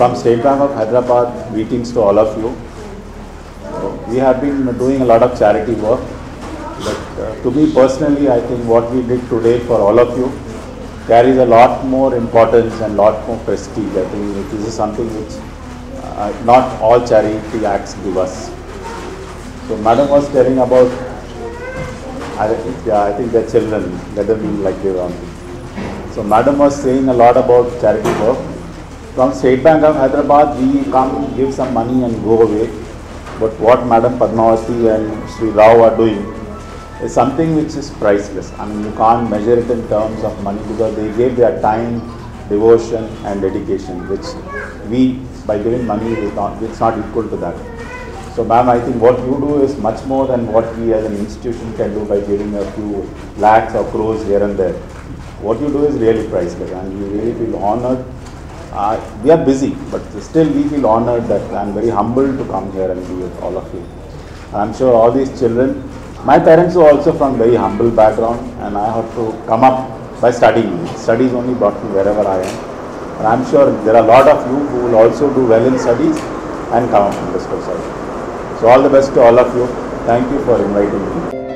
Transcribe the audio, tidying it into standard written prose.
From State Bank of Hyderabad, greetings to all of you. We have been doing a lot of charity work, but to me personally, I think what we did today for all of you carries a lot more importance and lot more prestige. I think this is something which not all charity acts give us. So Madam was telling about, I think the children, let them be like they want. So Madam was saying a lot about charity work. From State Bank of Hyderabad, we come, give some money and go away. But what Madam Padmavathy and Sri Rao are doing is something which is priceless. I mean, you can't measure it in terms of money because they gave their time, devotion and dedication, which we, by giving money, it's not equal to that. So ma'am, I think what you do is much more than what we as an institution can do by giving a few lakhs or crores here and there. What you do is really priceless and we really feel honored. We are busy, but still we feel honored that I am very humbled to come here and be with all of you. I am sure all these children, my parents were also from very humble background and I had to come up by studying. Studies only brought me wherever I am. And I am sure there are a lot of you who will also do well in studies and come up from this society. So all the best to all of you. Thank you for inviting me.